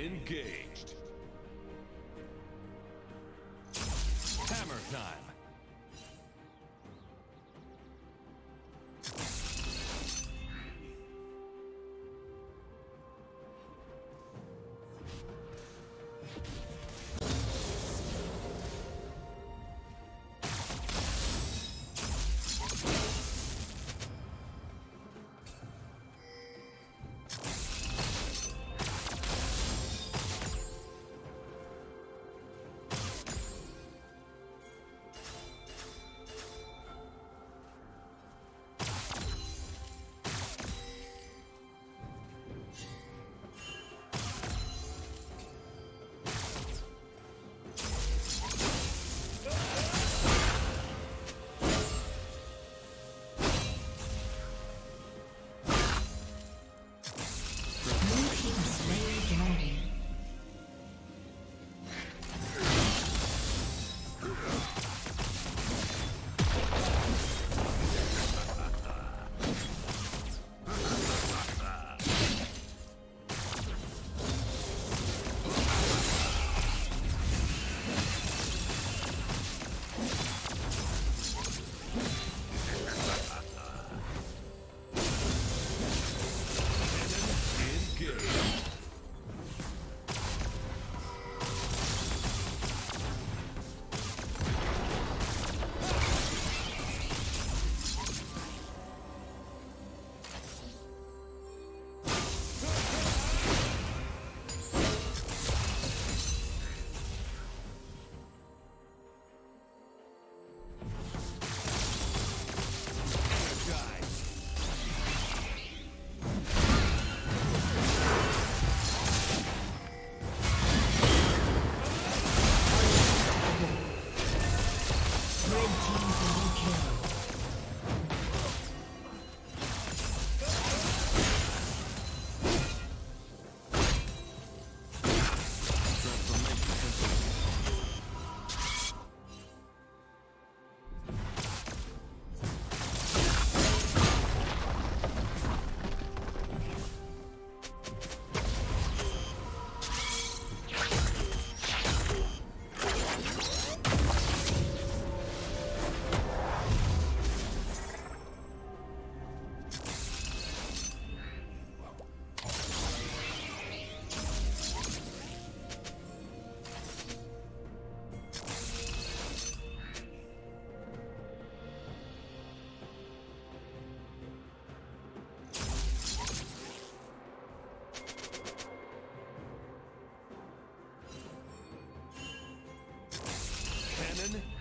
Engaged. Hammer time.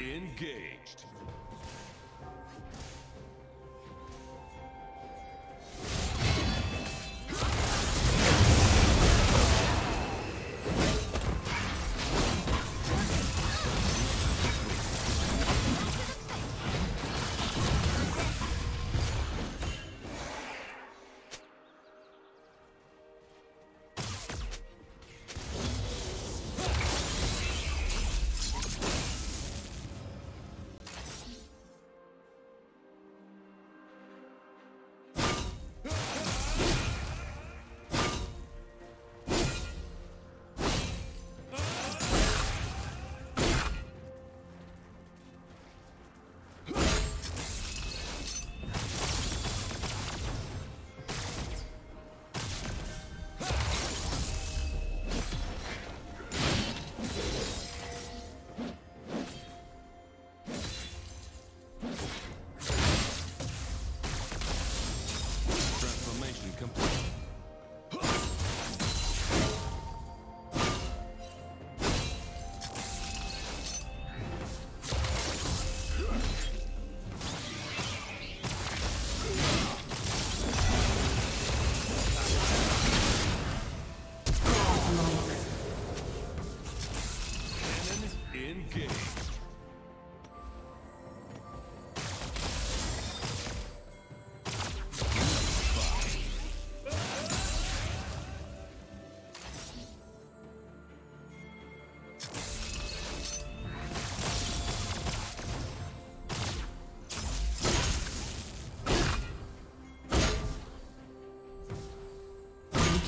Engaged.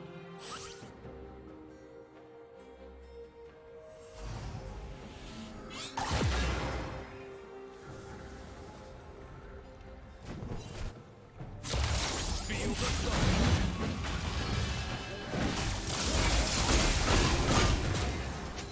Blue team's turret has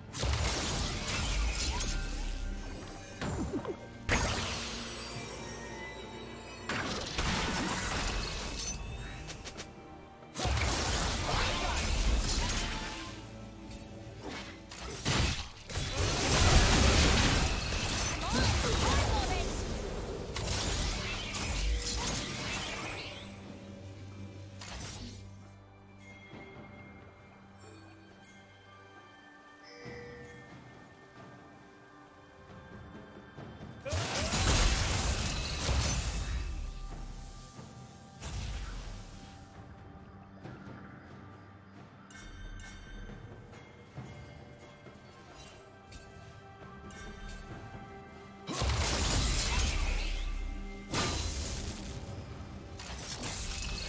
been destroyed.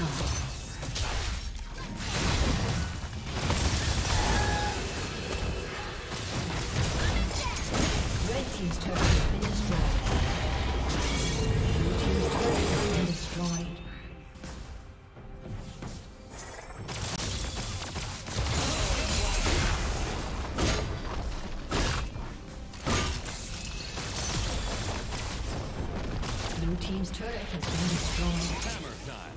round. Team's turret has been destroyed. Hammer time.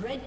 Red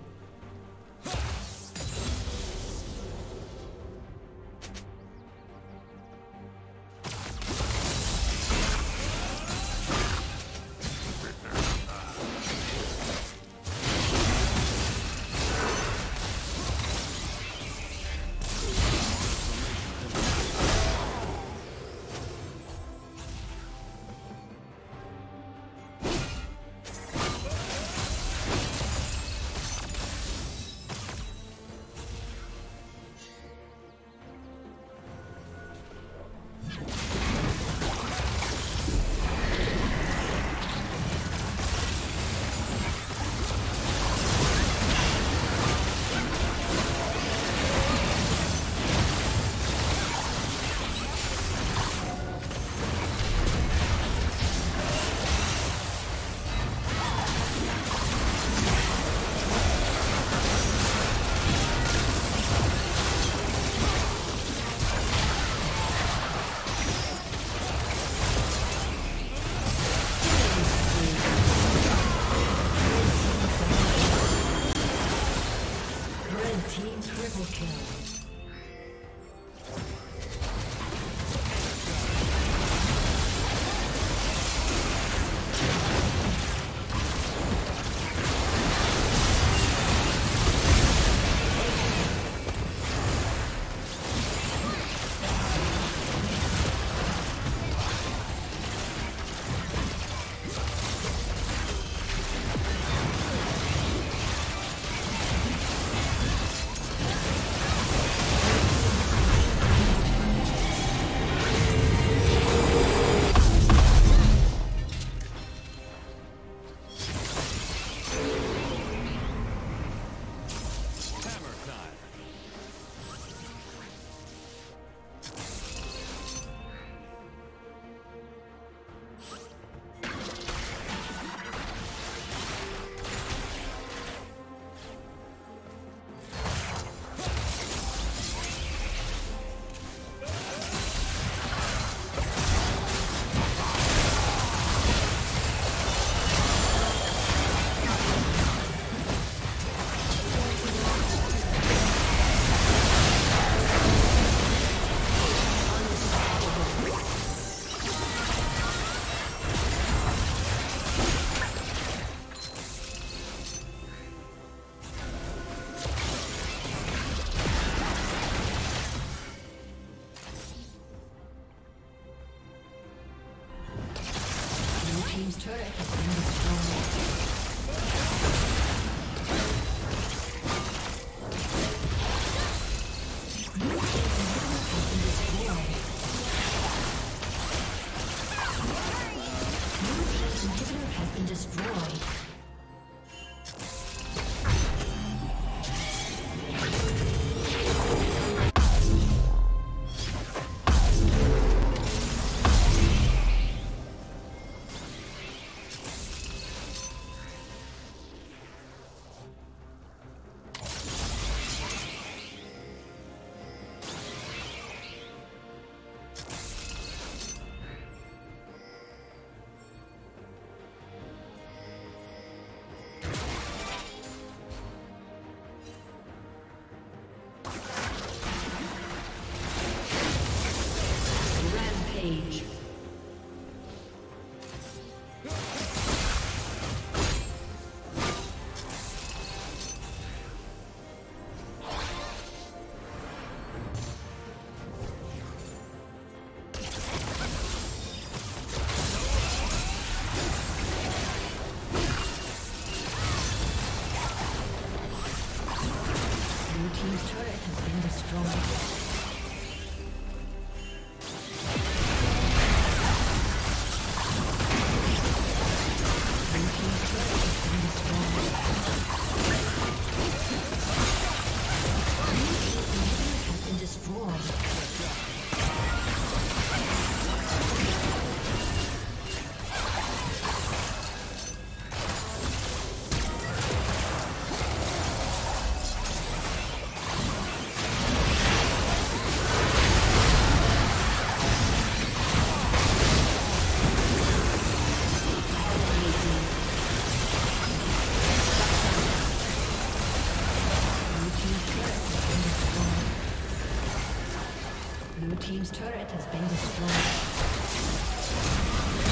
Blue team's turret has been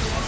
destroyed.